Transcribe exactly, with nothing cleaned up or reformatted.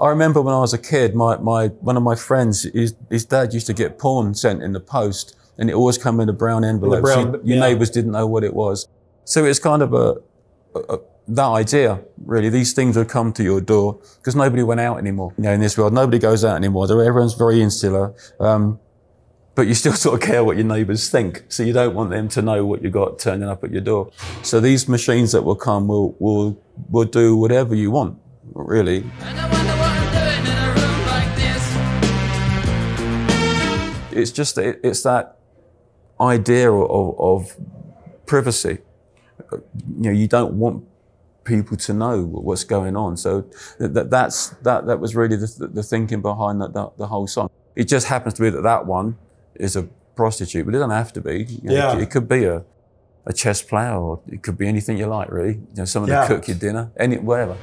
I remember when I was a kid, my, my one of my friends, his, his dad used to get porn sent in the post, and it always came in a brown envelope. Brown, so you, your yeah. neighbours didn't know what it was. So it's kind of a, a, a that idea, really. These things would come to your door because nobody went out anymore. You know, in this world, nobody goes out anymore. Everyone's very insular, um, but you still sort of care what your neighbours think. So you don't want them to know what you got turning up at your door. So these machines that will come will will will do whatever you want, really. It's just, it's that idea of, of privacy. You know, you don't want people to know what's going on. So that, that's, that, that was really the, the thinking behind that, that, the whole song. It just happens to be that that one is a prostitute, but it doesn't have to be. You know, yeah. it, it could be a, a chess player, or it could be anything you like, really. You know, someone yeah. to cook your dinner, any, whatever.